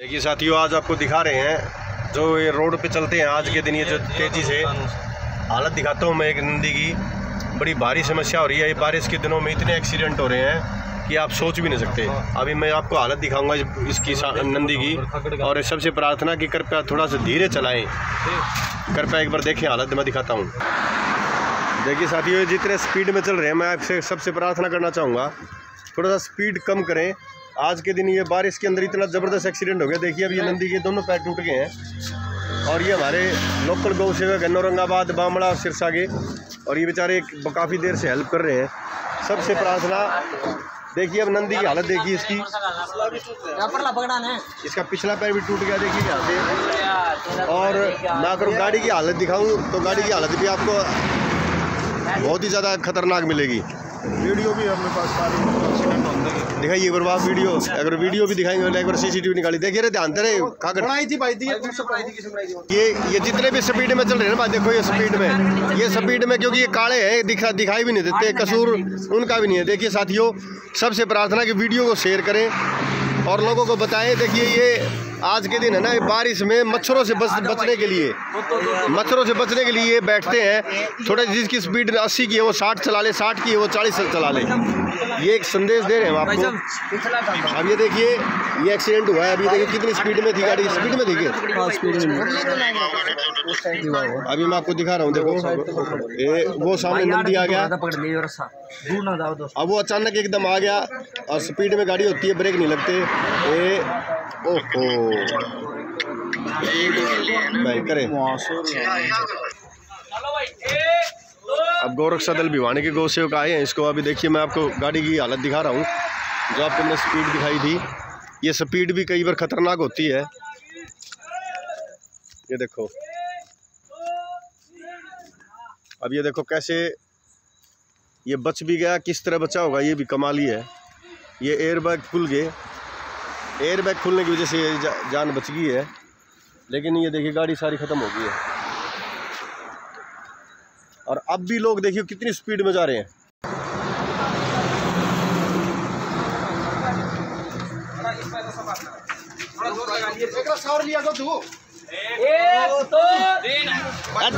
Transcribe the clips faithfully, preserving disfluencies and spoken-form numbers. देखिए साथियों, आज आपको दिखा रहे हैं जो ये रोड पे चलते हैं आज के दिन, ये जो तेज़ी से हालत दिखाता हूँ मैं एक नंदी की। बड़ी भारी समस्या हो रही है, ये बारिश के दिनों में इतने एक्सीडेंट हो रहे हैं कि आप सोच भी नहीं सकते। अभी मैं आपको हालत दिखाऊंगा इसकी नंदी की, और सबसे प्रार्थना कि कृपया थोड़ा सा धीरे चलाएँ। कृपया एक बार देखिए हालत, मैं दिखाता हूँ। देखिए साथियों, जितने स्पीड में चल रहे हैं, मैं आपसे सबसे प्रार्थना करना चाहूँगा थोड़ा सा स्पीड कम करें। आज के दिन ये बारिश के अंदर इतना ज़बरदस्त एक्सीडेंट हो गया। देखिए अब ये नंदी के दोनों पैर टूट गए हैं, और ये हमारे लोकल गौ सेवक है नौरंगाबाद, बामड़ा, सिरसा के, और ये बेचारे काफ़ी देर से हेल्प कर रहे हैं। सबसे प्रार्थना। देखिए अब नंदी की हालत देखिए इसकी, इसका पिछला पैर भी टूट गया देखिए यहाँ से। और मैं अगर गाड़ी की हालत दिखाऊँ तो गाड़ी की हालत भी आपको बहुत ही ज़्यादा खतरनाक मिलेगी। वीडियो भी अपने पास सारी दिखाइए एक बार, वाह वीडियो। अगर वीडियो भी दिखाएंगे एक बार, सीसीटीवी निकाली देखिए रे, ध्यान दे खाकर। ये ये जितने भी स्पीड में चल रहे हैं ना, देखो ये स्पीड में ये स्पीड में क्योंकि ये काले हैं, दिखा दिखाई भी नहीं देते, कसूर उनका भी नहीं है। देखिए साथियों, सबसे प्रार्थना कि वीडियो को शेयर करें और लोगों को बताएं। देखिए ये आज के दिन है ना, बारिश में मच्छरों से बच बचने के लिए मच्छरों से बचने के लिए बैठते हैं। थोड़ा जिसकी स्पीड अस्सी की है वो साठ चला ले, साठ की है वो चालीस चला ले। ये एक संदेश दे रहे हैं आपको। अब ये देखिए ये एक्सीडेंट हुआ है, अभी देखिए कितनी स्पीड में थी गाड़ी, स्पीड में देखिए। अभी मैं आपको दिखा रहा हूँ, देखो ये वो सामने नंदी आ गया, अब वो अचानक एकदम आ गया, और स्पीड में गाड़ी होती है, ब्रेक नहीं लगते। ये ओहो भाई करे। अब गौरक्षा दल भिवानी के गौ सेवक आए हैं इसको। अभी देखिए मैं आपको गाड़ी की हालत दिखा रहा हूँ जो आपको मैंने स्पीड दिखाई थी। ये स्पीड भी कई बार खतरनाक होती है। ये देखो, अब ये देखो कैसे ये बच भी गया, किस तरह बचा होगा ये भी कमाल ही है। ये एयरबैग खुल गए, एयरबैग खुलने की वजह से जा, जान बच गई है, लेकिन ये देखिए गाड़ी सारी ख़त्म हो गई है। और अब भी लोग देखिए कितनी स्पीड में जा रहे हैं।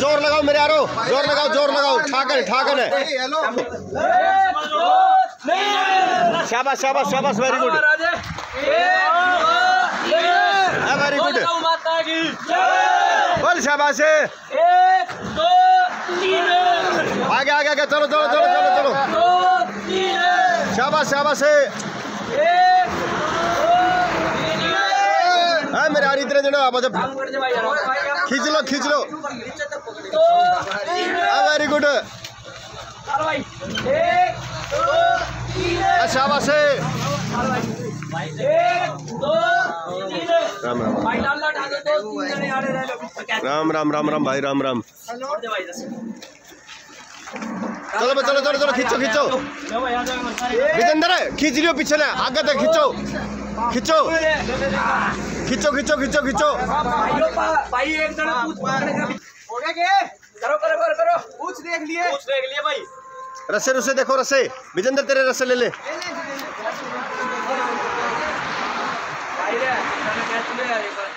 जोर लगाओ मेरे यारो, जोर लगाओ जोर लगाओ ठाकन ठाकन है। शाबाश शाबाश शाबाश, वेरी गुड वेरी गुड, बोल शाबाश। आगे आगे आगे चलो चलो चलो चलो चलो, शाबाश शाबाश है मेरे यार। इतने जन आप खींच लो खींच लो, वेरी गुड, शाबाश है। राम राम राम राम राम भाई, राम राम। चलो चलो चलो चलो, खींचो खींचो विजेंद्र, खींच लियो पीछे ना, आगे तक खींचो खींचो खींचो खींचो खींचो खींचो। भाई एक जना हो गया, करो करो करो करो, पूछ देख लिए पूछ देख लिए भाई। रस्से रस्से देखो, रस्से विजेंद्र तेरे रस्से ले ले।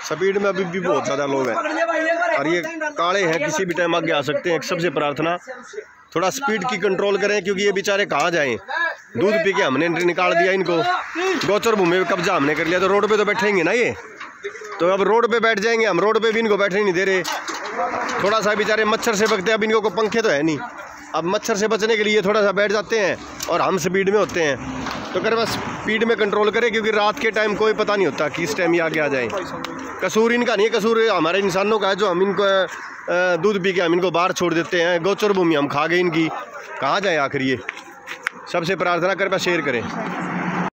स्पीड में अभी भी बहुत ज़्यादा लोग हैं, और ये काले हैं, किसी भी टाइम आगे आ सकते हैं। सबसे प्रार्थना थोड़ा स्पीड की कंट्रोल करें, क्योंकि ये बेचारे कहाँ जाएं, दूध पी के हमने निकाल दिया इनको, गोचर भूमि में कब्जा हमने कर लिया। तो रोड पे तो बैठेंगे ना ये, तो अब रोड पे बैठ जाएंगे हम, रोड पे भी इनको बैठने नहीं दे रहे। थोड़ा सा बेचारे मच्छर से बचते हैं, अब इनको पंखे तो है नहीं, अब मच्छर से बचने के लिए थोड़ा सा बैठ जाते हैं, और हम स्पीड में होते हैं। तो कर बस स्पीड में कंट्रोल करें, क्योंकि रात के टाइम कोई पता नहीं होता किस टाइम ये आगे आ जाए। कसूर इनका नहीं है, कसूर हमारे इंसानों का है, जो हम इनको दूध पी के हम इनको बाहर छोड़ देते हैं, गोचर भूमि हम खा गए इनकी, कहाँ जाए आखिर ये। सबसे प्रार्थना कृपया शेयर करें।